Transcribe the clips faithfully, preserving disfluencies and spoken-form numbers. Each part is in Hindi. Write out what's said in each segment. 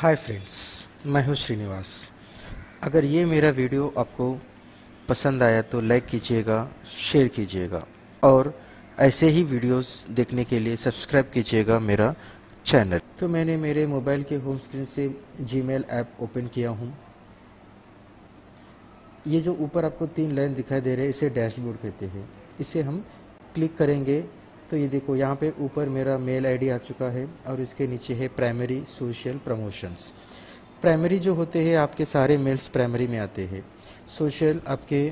हाय फ्रेंड्स, मैं हूं श्रीनिवास। अगर ये मेरा वीडियो आपको पसंद आया तो लाइक कीजिएगा, शेयर कीजिएगा और ऐसे ही वीडियोस देखने के लिए सब्सक्राइब कीजिएगा मेरा चैनल। तो मैंने मेरे मोबाइल के होम स्क्रीन से जीमेल ऐप ओपन किया हूँ। ये जो ऊपर आपको तीन लाइन दिखाई दे रहे हैं, इसे डैशबोर्ड कहते हैं। इसे हम क्लिक करेंगे तो ये देखो, यहाँ पे ऊपर मेरा मेल आईडी आ चुका है और इसके नीचे है प्राइमरी सोशल प्रमोशंस। प्राइमरी जो होते हैं, आपके सारे मेल्स प्राइमरी में आते हैं। सोशल आपके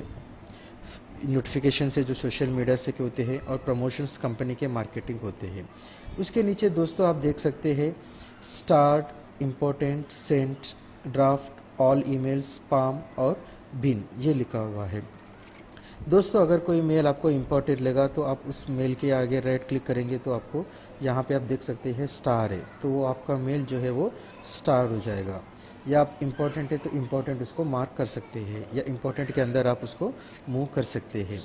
नोटिफिकेशन से जो सोशल मीडिया से के होते हैं और प्रमोशंस कंपनी के मार्केटिंग होते हैं। उसके नीचे दोस्तों आप देख सकते हैं start, important, sent, draft, all emails, spam और बिन, ये लिखा हुआ है। दोस्तों अगर कोई मेल आपको इम्पोर्टेंट लगा तो आप उस मेल के आगे राइट क्लिक करेंगे तो आपको यहाँ पे आप देख सकते हैं स्टार है, तो वो आपका मेल जो है वो स्टार हो जाएगा। या आप इम्पोर्टेंट है तो इम्पोर्टेंट उसको मार्क कर सकते हैं या इम्पोर्टेंट के अंदर आप उसको मूव कर सकते हैं।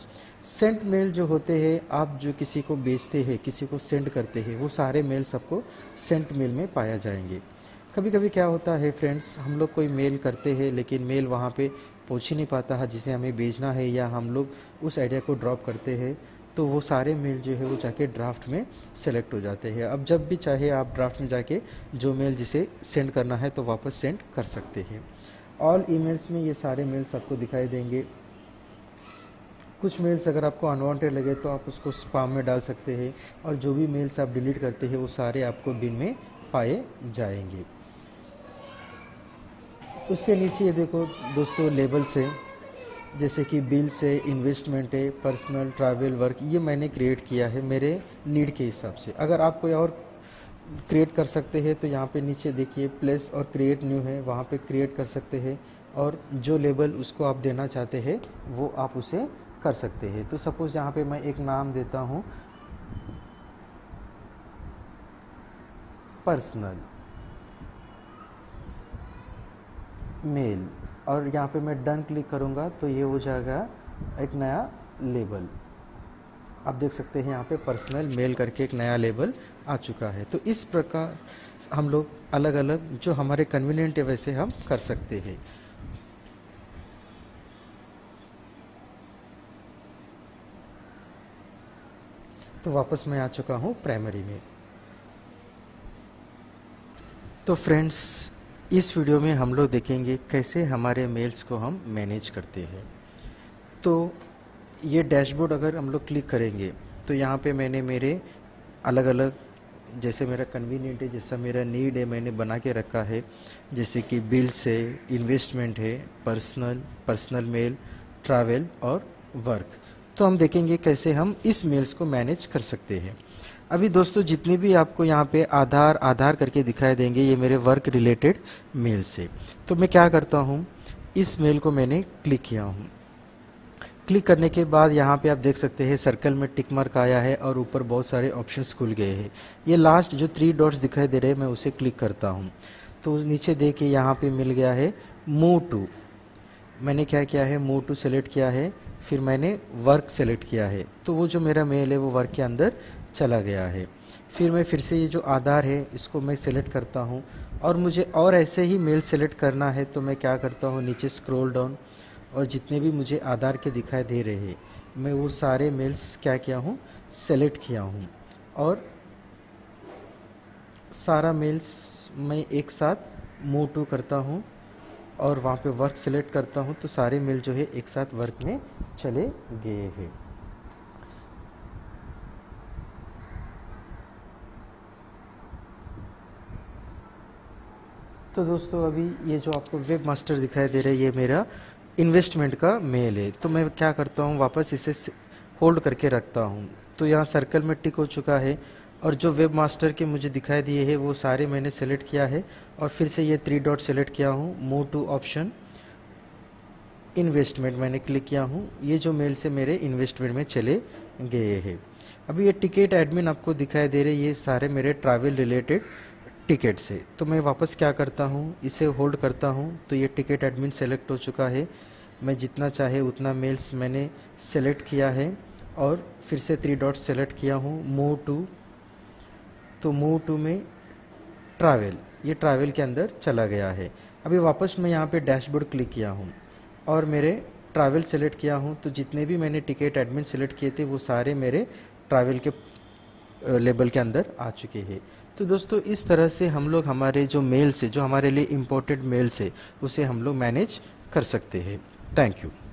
सेंट मेल जो होते हैं, आप जो किसी को बेचते हैं, किसी को सेंड करते हैं, वो सारे मेल सबको सेंट मेल में पाया जाएंगे। कभी कभी क्या होता है फ्रेंड्स, हम लोग कोई मेल करते हैं लेकिन मेल वहाँ पे पहुँच ही नहीं पाता है जिसे हमें भेजना है, या हम लोग उस आइडिया को ड्रॉप करते हैं तो वो सारे मेल जो है वो जाके ड्राफ्ट में सेलेक्ट हो जाते हैं। अब जब भी चाहे आप ड्राफ्ट में जाके जो मेल जिसे सेंड करना है तो वापस सेंड कर सकते हैं। ऑल ईमेल्स में ये सारे मेल्स आपको दिखाई देंगे। कुछ मेल्स अगर आपको अनवांटेड लगे तो आप उसको स्पैम में डाल सकते हैं और जो भी मेल्स आप डिलीट करते हैं वो सारे आपको बिन में पाए जाएंगे। उसके नीचे ये देखो दोस्तों लेबल्स है, जैसे कि बिल्स है, इन्वेस्टमेंट है, पर्सनल, ट्रैवल, वर्क। ये मैंने क्रिएट किया है मेरे नीड के हिसाब से। अगर आप कोई और क्रिएट कर सकते हैं तो यहाँ पे नीचे देखिए प्लस और क्रिएट न्यू है, वहाँ पे क्रिएट कर सकते हैं और जो लेबल उसको आप देना चाहते हैं वो आप उसे कर सकते हैं। तो सपोज़ यहाँ पर मैं एक नाम देता हूँ पर्सनल मेल और यहाँ पे मैं डन क्लिक करूँगा तो ये हो जाएगा एक नया लेबल। आप देख सकते हैं यहाँ पे पर्सनल मेल करके एक नया लेबल आ चुका है। तो इस प्रकार हम लोग अलग अलग जो हमारे कन्वीनियंट है वैसे हम कर सकते हैं। तो वापस मैं आ चुका हूँ प्राइमरी में। तो फ्रेंड्स, इस वीडियो में हम लोग देखेंगे कैसे हमारे मेल्स को हम मैनेज करते हैं। तो ये डैशबोर्ड अगर हम लोग क्लिक करेंगे तो यहाँ पे मैंने मेरे अलग अलग, जैसे मेरा कन्वीनियंट है, जैसा मेरा नीड है, मैंने बना के रखा है। जैसे कि बिल्स है, इन्वेस्टमेंट है, पर्सनल, पर्सनल मेल, ट्रैवल और वर्क। तो हम देखेंगे कैसे हम इस मेल्स को मैनेज कर सकते हैं। अभी दोस्तों जितनी भी आपको यहाँ पे आधार आधार करके दिखाई देंगे, ये मेरे वर्क रिलेटेड मेल से। तो मैं क्या करता हूँ, इस मेल को मैंने क्लिक किया हूँ। क्लिक करने के बाद यहाँ पे आप देख सकते हैं सर्कल में टिक मार्क आया है और ऊपर बहुत सारे ऑप्शंस खुल गए हैं। ये लास्ट जो थ्री डॉट्स दिखाई दे रहे हैं, मैं उसे क्लिक करता हूँ तो नीचे देखिए यहाँ पर मिल गया है मूव टू। मैंने क्या किया है, मूव टू सेलेक्ट किया है, फिर मैंने वर्क सेलेक्ट किया है तो वो जो मेरा मेल है वो वर्क के अंदर चला गया है। फिर मैं फिर से ये जो आधार है इसको मैं सेलेक्ट करता हूँ और मुझे और ऐसे ही मेल सेलेक्ट करना है तो मैं क्या करता हूँ, नीचे स्क्रॉल डाउन और जितने भी मुझे आधार के दिखाई दे रहे हैं मैं वो सारे मेल्स क्या किया हूँ, सेलेक्ट किया हूँ और सारा मेल्स मैं एक साथ मूव टू करता हूँ और वहाँ पे वर्क सेलेक्ट करता हूँ तो सारे मेल जो है एक साथ वर्क में चले गए हैं। तो दोस्तों अभी ये जो आपको वेब मास्टर दिखाई दे रहा है, ये मेरा इन्वेस्टमेंट का मेल है। तो मैं क्या करता हूँ, वापस इसे होल्ड करके रखता हूँ तो यहाँ सर्कल में टिक हो चुका है और जो वेब मास्टर के मुझे दिखाई दिए हैं वो सारे मैंने सेलेक्ट किया है और फिर से ये थ्री डॉट सेलेक्ट किया हूँ, मूव टू ऑप्शन, इन्वेस्टमेंट मैंने क्लिक किया हूँ। ये जो मेल से मेरे इन्वेस्टमेंट में चले गए हैं। अभी ये टिकट एडमिन आपको दिखाई दे रहे, ये सारे मेरे ट्रैवल रिलेटेड टिकट से। तो मैं वापस क्या करता हूँ, इसे होल्ड करता हूँ तो ये टिकट एडमिन सेलेक्ट हो चुका है। मैं जितना चाहे उतना मेल्स मैंने सेलेक्ट किया है और फिर से थ्री डॉट सेलेक्ट किया हूँ, मूव टू। तो मूव टू में ट्रैवल, ये ट्रैवल के अंदर चला गया है। अभी वापस मैं यहाँ पे डैशबोर्ड क्लिक किया हूँ और मेरे ट्रैवल सेलेक्ट किया हूँ, तो जितने भी मैंने टिकट एडमिन सेलेक्ट किए थे वो सारे मेरे ट्रैवल के लेबल के अंदर आ चुके हैं। तो दोस्तों इस तरह से हम लोग हमारे जो मेल्स है, जो हमारे लिए इम्पोर्टेंट मेल्स है, उसे हम लोग मैनेज कर सकते हैं। Thank you.